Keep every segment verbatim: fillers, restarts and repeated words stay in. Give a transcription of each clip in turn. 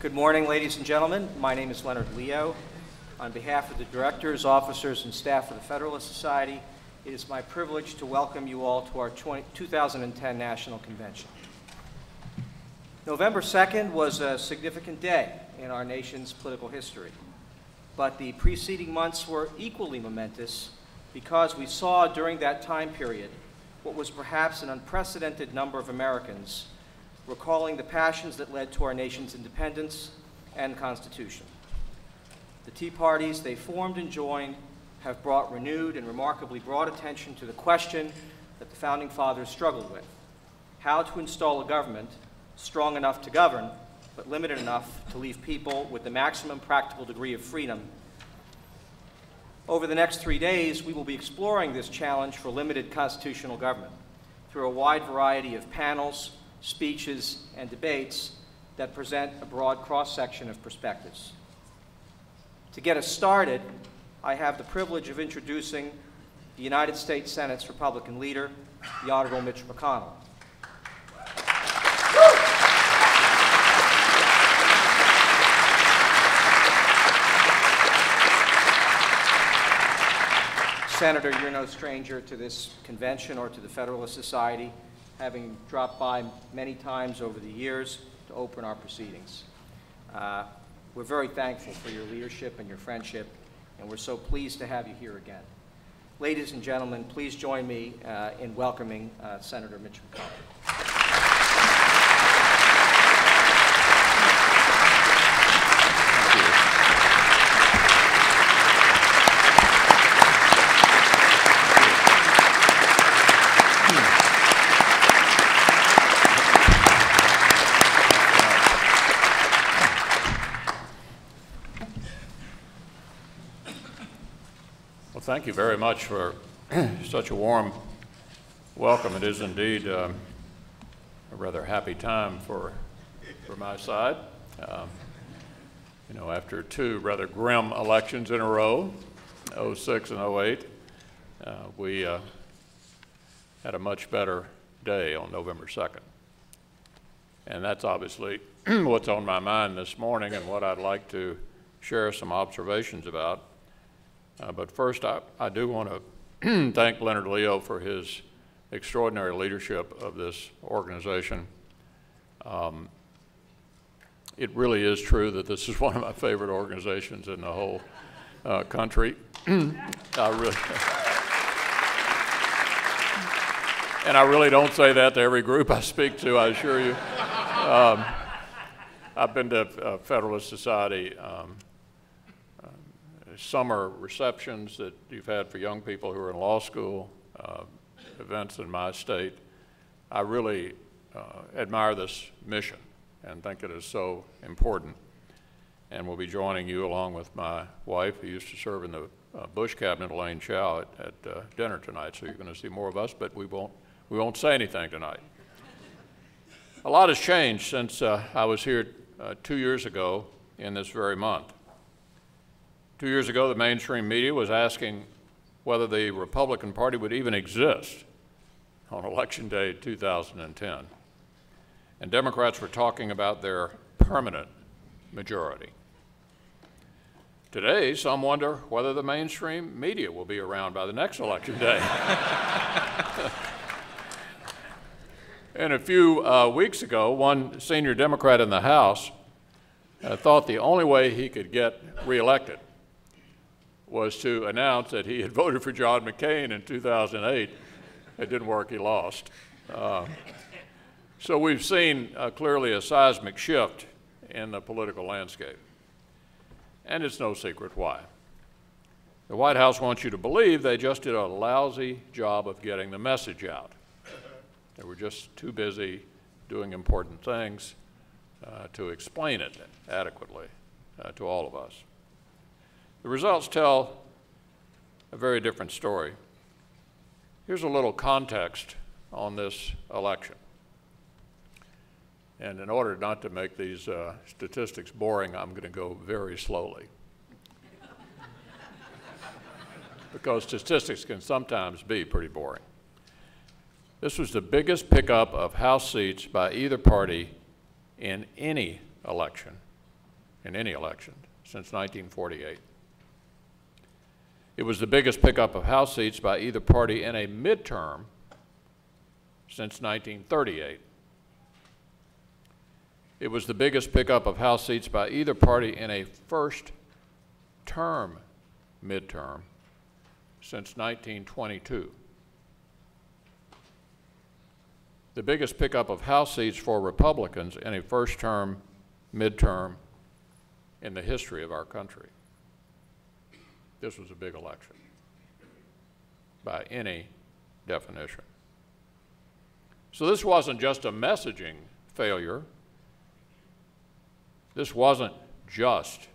Good morning, ladies and gentlemen. My name is Leonard Leo. On behalf of the directors, officers, and staff of the Federalist Society, it is my privilege to welcome you all to our twenty ten National Convention. November second was a significant day in our nation's political history, but the preceding months were equally momentous because we saw during that time period what was perhaps an unprecedented number of Americans recalling the passions that led to our nation's independence and Constitution. The Tea Parties they formed and joined have brought renewed and remarkably broad attention to the question that the Founding Fathers struggled with: how to install a government strong enough to govern, but limited enough to leave people with the maximum practical degree of freedom. Over the next three days, we will be exploring this challenge for limited constitutional government through a wide variety of panels, speeches, and debates that present a broad cross-section of perspectives. To get us started, I have the privilege of introducing the United States Senate's Republican leader, the Honorable Mitch McConnell. Senator, you're no stranger to this convention or to the Federalist Society, having dropped by many times over the years to open our proceedings. Uh, we're very thankful for your leadership and your friendship, and we're so pleased to have you here again. Ladies and gentlemen, please join me uh, in welcoming uh, Senator Mitch McConnell. Thank you very much for such a warm welcome. It is indeed um, a rather happy time for, for my side. Um, you know, after two rather grim elections in a row, oh six and oh eight, uh, we uh, had a much better day on November second. And that's obviously what's on my mind this morning and what I'd like to share some observations about. Uh, but first, I, I do want to thank Leonard Leo for his extraordinary leadership of this organization. Um, it really is true that this is one of my favorite organizations in the whole uh, country. I really, and I really don't say that to every group I speak to, I assure you. Um, I've been to uh, Federalist Society um, summer receptions that you've had for young people who are in law school, uh, events in my state. I really uh, admire this mission and think it is so important. And we'll be joining you along with my wife, who used to serve in the uh, Bush cabinet, Elaine Chao, at, at uh, dinner tonight. So you're going to see more of us, but we won't, we won't say anything tonight. A lot has changed since uh, I was here uh, two years ago in this very month. Two years ago, the mainstream media was asking whether the Republican Party would even exist on Election Day two thousand ten. And Democrats were talking about their permanent majority. Today, some wonder whether the mainstream media will be around by the next election day. And a few uh, weeks ago, one senior Democrat in the House uh, thought the only way he could get reelected was to announce that he had voted for John McCain in two thousand eight. It didn't work, he lost. Uh, so we've seen uh, clearly a seismic shift in the political landscape. And it's no secret why. The White House wants you to believe they just did a lousy job of getting the message out. They were just too busy doing important things uh, to explain it adequately uh, to all of us. The results tell a very different story. Here's a little context on this election. And in order not to make these uh, statistics boring, I'm going to go very slowly. Because statistics can sometimes be pretty boring. This was the biggest pickup of House seats by either party in any election in any election since nineteen forty-eight. It was the biggest pickup of House seats by either party in a midterm since nineteen thirty-eight. It was the biggest pickup of House seats by either party in a first-term midterm since nineteen twenty-two. The biggest pickup of House seats for Republicans in a first-term midterm in the history of our country. This was a big election by any definition. So this wasn't just a messaging failure. This wasn't just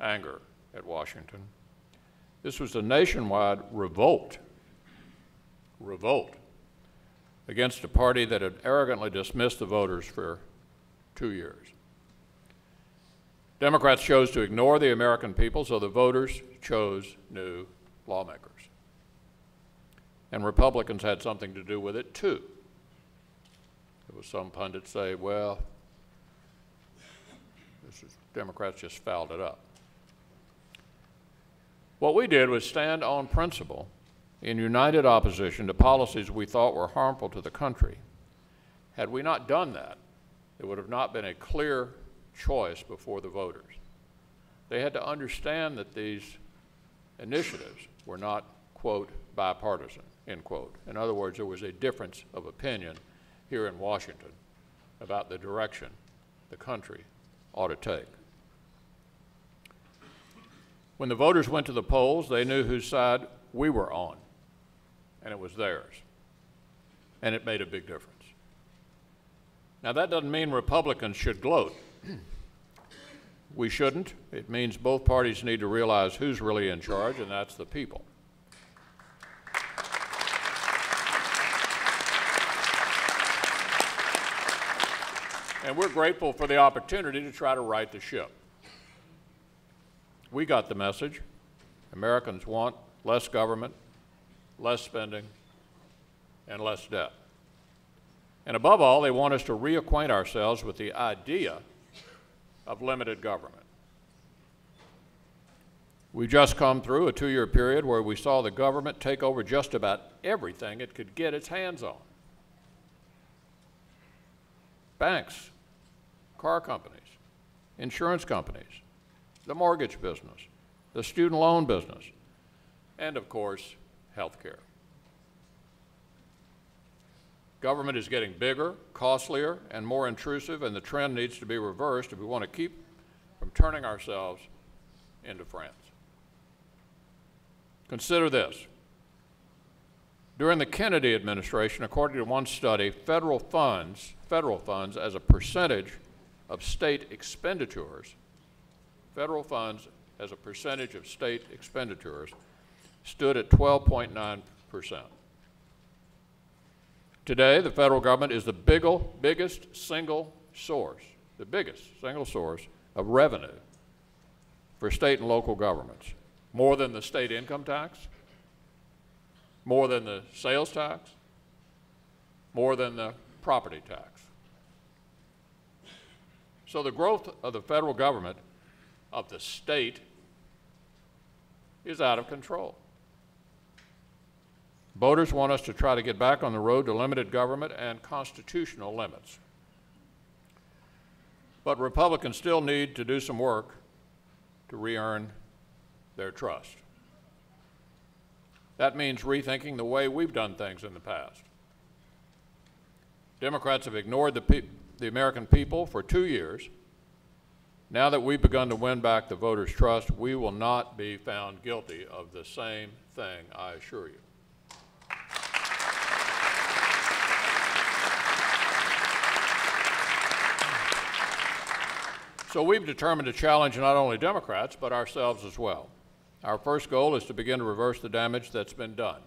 anger at Washington. This was a nationwide revolt, revolt against a party that had arrogantly dismissed the voters for two years. Democrats chose to ignore the American people, so the voters chose new lawmakers. And Republicans had something to do with it, too. There was some pundits say, well, this is, Democrats just fouled it up. What we did was stand on principle in united opposition to policies we thought were harmful to the country. Had we not done that, there would have not been a clear choice before the voters. They had to understand that these initiatives were not, quote, bipartisan, end quote. In other words, there was a difference of opinion here in Washington about the direction the country ought to take. When the voters went to the polls, they knew whose side we were on, and it was theirs, and it made a big difference. Now, that doesn't mean Republicans should gloat. We shouldn't. It means both parties need to realize who's really in charge, and that's the people. And we're grateful for the opportunity to try to right the ship. We got the message. Americans want less government, less spending, and less debt. And above all, they want us to reacquaint ourselves with the idea of limited government. We've just come through a two-year period where we saw the government take over just about everything it could get its hands on. Banks, car companies, insurance companies, the mortgage business, the student loan business, and of course, health care. Government is getting bigger, costlier, and more intrusive, and the trend needs to be reversed if we want to keep from turning ourselves into France. Consider this. During the Kennedy administration, according to one study, federal funds, federal funds as a percentage of state expenditures, federal funds as a percentage of state expenditures stood at twelve point nine percent. Today, the federal government is the biggest single source, the biggest single source of revenue for state and local governments, more than the state income tax, more than the sales tax, more than the property tax. So the growth of the federal government, of the state, is out of control. Voters want us to try to get back on the road to limited government and constitutional limits. But Republicans still need to do some work to re-earn their trust. That means rethinking the way we've done things in the past. Democrats have ignored the, pe the American people for two years. Now that we've begun to win back the voters' trust, we will not be found guilty of the same thing, I assure you. So we've determined to challenge not only Democrats, but ourselves as well. Our first goal is to begin to reverse the damage that's been done.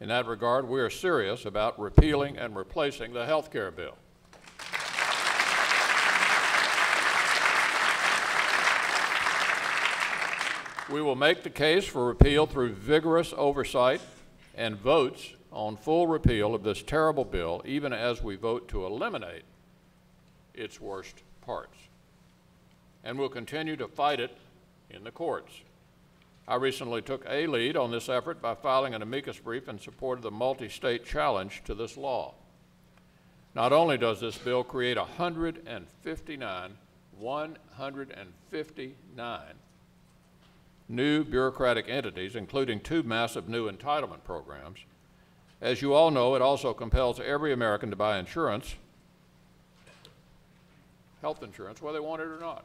In that regard, we are serious about repealing and replacing the health care bill. We will make the case for repeal through vigorous oversight and votes on full repeal of this terrible bill, even as we vote to eliminate its worst parts. and will continue to fight it in the courts. I recently took a lead on this effort by filing an amicus brief in support of the multi-state challenge to this law. Not only does this bill create one hundred fifty-nine new bureaucratic entities, including two massive new entitlement programs. As you all know, it also compels every American to buy insurance, health insurance, whether they want it or not.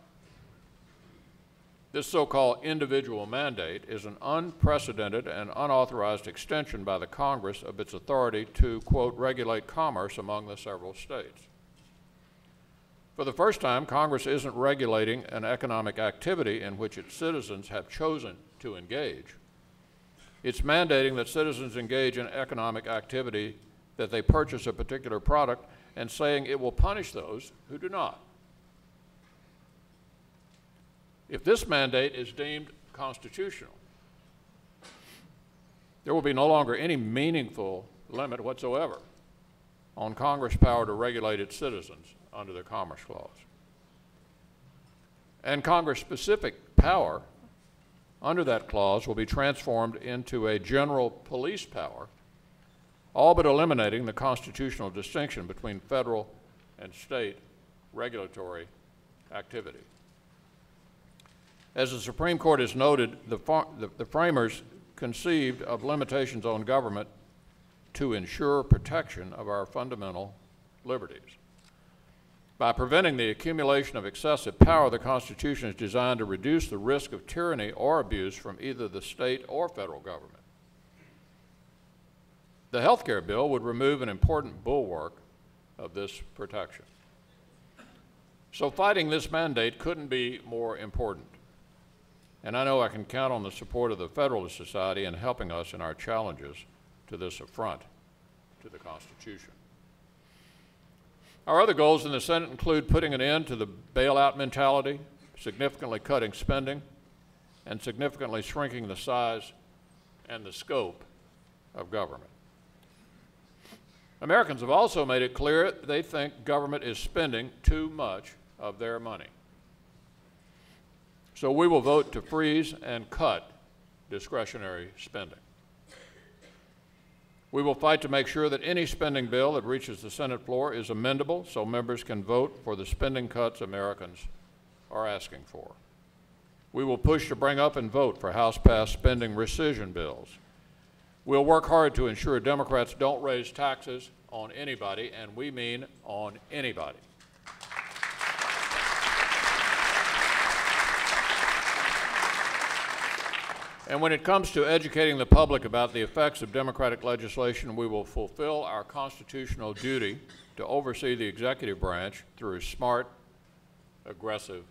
This so-called individual mandate is an unprecedented and unauthorized extension by the Congress of its authority to, quote, regulate commerce among the several states. For the first time, Congress isn't regulating an economic activity in which its citizens have chosen to engage. It's mandating that citizens engage in economic activity, that they purchase a particular product, and saying it will punish those who do not. If this mandate is deemed constitutional, there will be no longer any meaningful limit whatsoever on Congress' power to regulate its citizens under the Commerce Clause. And Congress-specific power under that clause will be transformed into a general police power, all but eliminating the constitutional distinction between federal and state regulatory activity. As the Supreme Court has noted, the, the, the framers conceived of limitations on government to ensure protection of our fundamental liberties. By preventing the accumulation of excessive power, the Constitution is designed to reduce the risk of tyranny or abuse from either the state or federal government. The health care bill would remove an important bulwark of this protection. So fighting this mandate couldn't be more important. And I know I can count on the support of the Federalist Society in helping us in our challenges to this affront to the Constitution. Our other goals in the Senate include putting an end to the bailout mentality, significantly cutting spending, and significantly shrinking the size and the scope of government. Americans have also made it clear they think government is spending too much of their money. So we will vote to freeze and cut discretionary spending. We will fight to make sure that any spending bill that reaches the Senate floor is amendable so members can vote for the spending cuts Americans are asking for. We will push to bring up and vote for House-passed spending rescission bills. We'll work hard to ensure Democrats don't raise taxes on anybody, and we mean on anybody. And when it comes to educating the public about the effects of democratic legislation, we will fulfill our constitutional duty to oversee the executive branch through smart, aggressive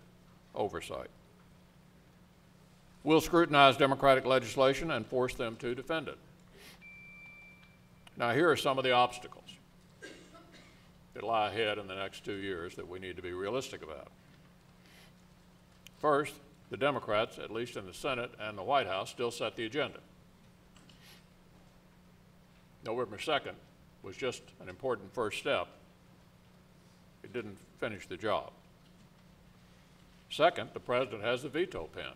oversight. We'll scrutinize democratic legislation and force them to defend it. Now, here are some of the obstacles that lie ahead in the next two years that we need to be realistic about. First, the Democrats, at least in the Senate and the White House, still set the agenda. November second was just an important first step. It didn't finish the job. Second, the president has the veto pen.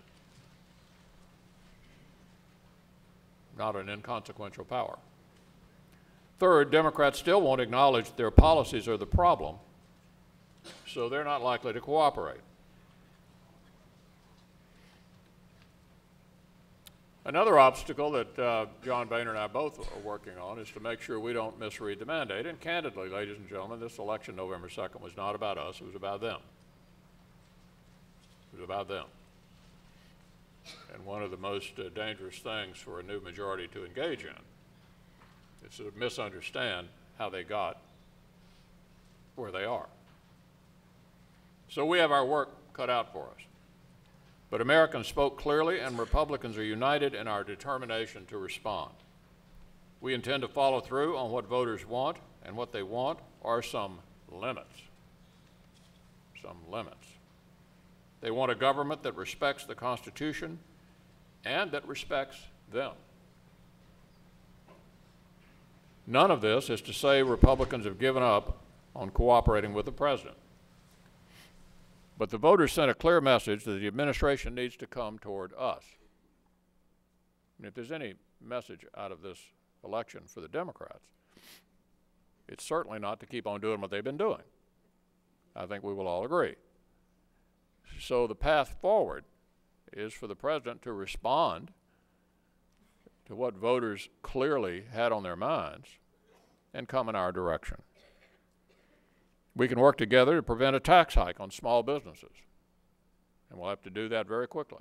Not an inconsequential power. Third, Democrats still won't acknowledge their policies are the problem, so they're not likely to cooperate. Another obstacle that uh, John Boehner and I both are working on is to make sure we don't misread the mandate. And candidly, ladies and gentlemen, this election November second was not about us, it was about them. It was about them. And one of the most uh, dangerous things for a new majority to engage in is to misunderstand how they got where they are. So we have our work cut out for us. But Americans spoke clearly, and Republicans are united in our determination to respond. We intend to follow through on what voters want, and what they want are some limits. Some limits. They want a government that respects the Constitution and that respects them. None of this is to say Republicans have given up on cooperating with the president. But the voters sent a clear message that the administration needs to come toward us. And if there's any message out of this election for the Democrats, it's certainly not to keep on doing what they've been doing. I think we will all agree. So the path forward is for the president to respond to what voters clearly had on their minds and come in our direction. We can work together to prevent a tax hike on small businesses, and we'll have to do that very quickly.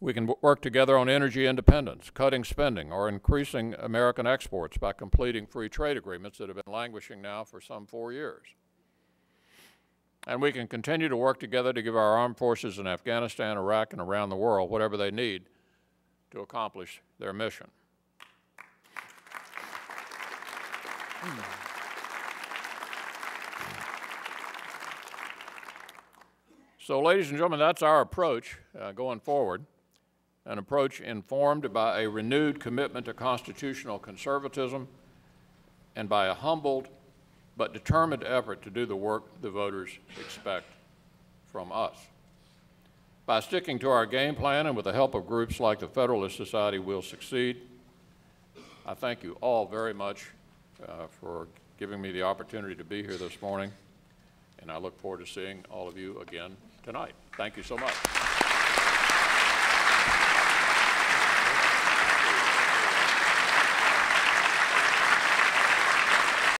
We can work together on energy independence, cutting spending, or increasing American exports by completing free trade agreements that have been languishing now for some four years. And we can continue to work together to give our armed forces in Afghanistan, Iraq, and around the world whatever they need to accomplish their mission. So, ladies and gentlemen, that's our approach uh, going forward, an approach informed by a renewed commitment to constitutional conservatism and by a humbled but determined effort to do the work the voters expect from us. By sticking to our game plan and with the help of groups like the Federalist Society, we'll succeed. I thank you all very much uh, for giving me the opportunity to be here this morning, and I look forward to seeing all of you again tonight. Thank you so much.